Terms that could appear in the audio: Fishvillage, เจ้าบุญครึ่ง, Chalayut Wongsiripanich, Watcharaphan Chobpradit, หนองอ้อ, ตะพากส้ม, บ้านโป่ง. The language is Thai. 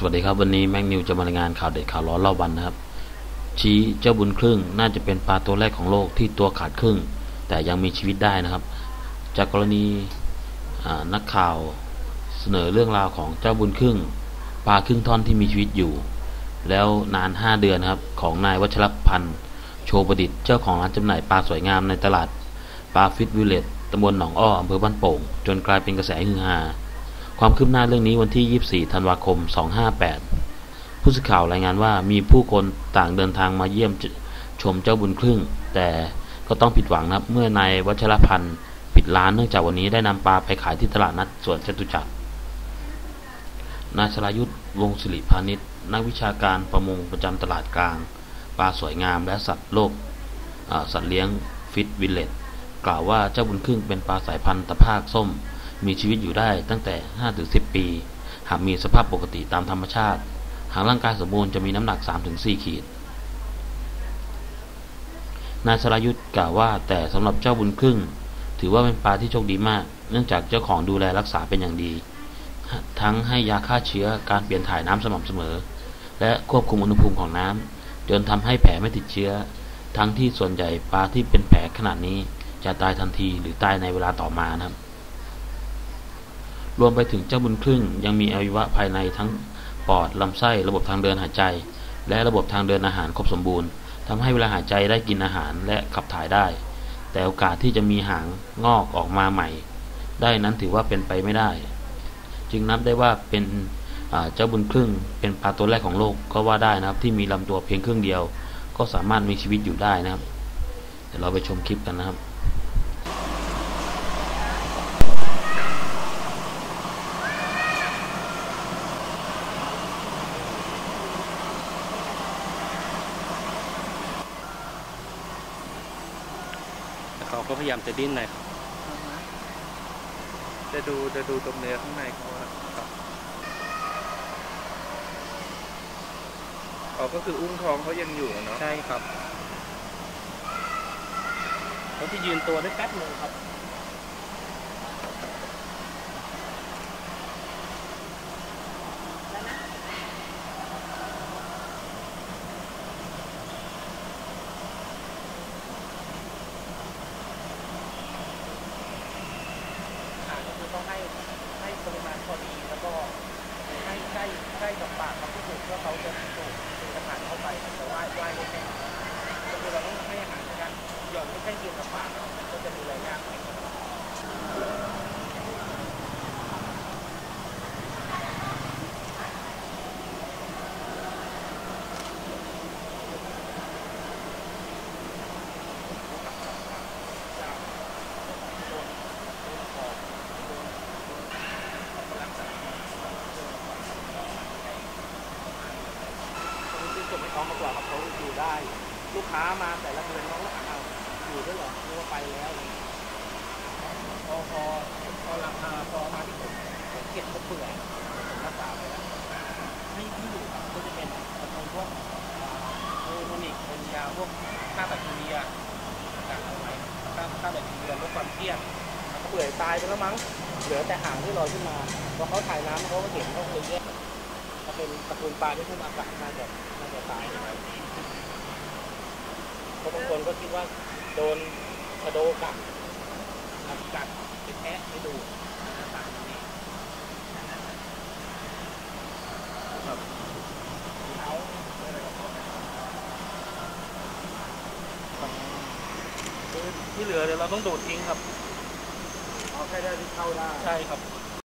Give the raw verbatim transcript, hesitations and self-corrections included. สวัสดีครับวันนี้แม็กนิวจะมารายงานข่าวเด็ดข่าวร้อนรอบวันนะครับชี้เจ้าบุญครึ่งน่าจะเป็นปลาตัวแรกของโลกที่ตัวขาดครึ่งแต่ยังมีชีวิตได้นะครับจากกรณีนักข่าวเสนอเรื่องราวของเจ้าบุญครึ่งปลาครึ่งท่อนที่มีชีวิตอยู่แล้วนานห้าเดือนครับของนายวัชรพันธ์โชประดิษฐ์เจ้าของร้านจำหน่ายปลาสวยงามในตลาดปลาฟิชวิลเลจตำบลหนองอ้ออำเภอบ้านโป่งจนกลายเป็นกระแสฮือฮาความคืบหน้าเรื่องนี้วันที่ยี่สิบสี่ธันวาคมสองห้าแปดผู้สื่อข่าวรายงานว่ามีผู้คนต่างเดินทางมาเยี่ยมชมเจ้าบุญครึ่งแต่ก็ต้องผิดหวังนะครับเมื่อนายวัชรพันธ์ปิดร้านเนื่องจากวันนี้ได้นำปลาไปขายที่ตลาดนัดสวนจตุจักรนายชลายุทธวงศ์ศิริพานิชนักวิชาการประมงประจำตลาดกลางปลาสวยงามและสัตว์โลกสัตว์เลี้ยงฟิชวิลเลจกล่าวว่าเจ้าบุญครึ่งเป็นปลาสายพันธุ์ตะภาคส้มมีชีวิตอยู่ได้ตั้งแต่ ห้าถึงสิบ ปีหากมีสภาพปกติตามธรรมชาติหากร่างกายสมบูรณ์จะมีน้ำหนัก สามถึงสี่ ขีดนายสรายุทธกล่าวว่าแต่สำหรับเจ้าบุญครึ่งถือว่าเป็นปลาที่โชคดีมากเนื่องจากเจ้าของดูแลรักษาเป็นอย่างดีทั้งให้ยาฆ่าเชื้อการเปลี่ยนถ่ายน้ำสม่ำเสมอและควบคุมอุณหภูมิของน้ำจนทำให้แผลไม่ติดเชื้อทั้งที่ส่วนใหญ่ปลาที่เป็นแผลขนาดนี้จะตายทันทีหรือตายในเวลาต่อมานะครับรวมไปถึงเจ้าบุญครึ่งยังมีอวัยวะภายในทั้งปอดลำไส้ระบบทางเดินหายใจและระบบทางเดินอาหารครบสมบูรณ์ทำให้เวลาหายใจได้กินอาหารและขับถ่ายได้แต่โอกาสที่จะมีหางงอกออกมาใหม่ได้นั้นถือว่าเป็นไปไม่ได้จึงนับได้ว่าเป็นเจ้าบุญครึ่งเป็นปลาตัวแรกของโลกก็ว่าได้นะครับที่มีลำตัวเพียงครึ่งเดียวก็สามารถมีชีวิตอยู่ได้นะครับเดี๋ยวเราไปชมคลิปกันนะครับเขาก็พยายามจะดิ้นเลยจะดูจะดูตรงเนื้อข้างในเขาเขาก็คืออุ้งท้องเขายังอยู่เนาะใช่ครับเขาที่ยืนตัวได้แป๊บนึงครับก็ให้ให้ปริมาณพอดีแล้วก็ให้ใกล้ใกล้กับปากเขาที่สุดเพื่อเขาจะสูดอาหารเข้าไปแต่ว่าว่ายได้แค่ก็คือเราต้องให้อาหารกันหย่อนไม่ใช่เกี่ยวกับปากก็จะดูแลยากจบไม่ท้องมากกว่าครับเขาอยู่ได้ลูกค้ามาแต่ละเดือนน้องก็ถามเอาอยู่ด้วยหรอรู้ว่าไปแล้วพอพอพอราคาพอมาที่ผมเก็บเขาเปื่อยผมรักษาไปแล้วไม่ไม่อยู่ครับก็จะเป็นประตูพวกโอโมนิกเป็นยาพวกฆ่าแบคทีเรียต่างๆไว้ฆ่าฆ่าแบคทีเรียลดความเครียดเปื่อยตายไปแล้วมั้งเหลือแต่หางที่ลอยขึ้นมาพอเขาถ่ายน้ำเขาก็เห็นเขาเลยแยกเป็นตระกูลปลาที่ขึ้นอากาศน่าจะน่าจะตายนะครับเพราะบางคนก็คิดว่าโดนชะโดกัดกัดไปแทะไปดูนะครับเขาที่เหลือเดี๋ยวเราต้องโดดทิ้งครับเอาแค่ได้ที่เข้าได้ใช่ครับ